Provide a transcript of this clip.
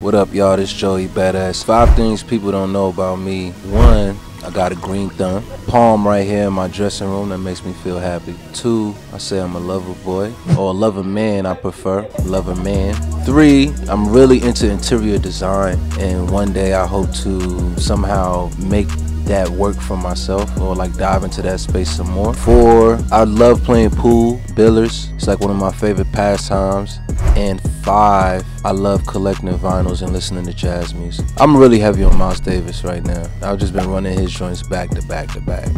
What up, y'all? This Joey Badass. 5 things people don't know about me. 1, I got a green thumb. Palm right here in my dressing room. That makes me feel happy. 2, I say I'm a lover boy. Or a lover man, I prefer. Lover man. 3, I'm really into interior design. And one day I hope to somehow make that work for myself, or like dive into that space some more. 4, I love playing pool, billiards. It's like one of my favorite pastimes. And 5, I love collecting vinyls and listening to jazz music. I'm really heavy on Miles Davis right now. I've just been running his joints back to back to back.